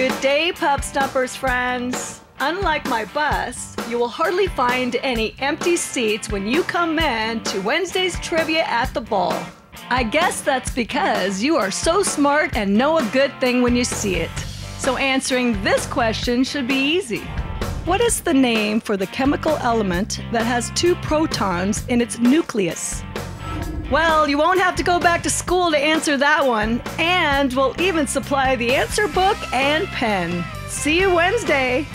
Good day, PubStumpers friends. Unlike my bus, you will hardly find any empty seats when you come in to Wednesday's trivia at the ball. I guess that's because you are so smart and know a good thing when you see it. So answering this question should be easy. What is the name for the chemical element that has two protons in its nucleus? Well, you won't have to go back to school to answer that one, and we'll even supply the answer book and pen. See you Wednesday.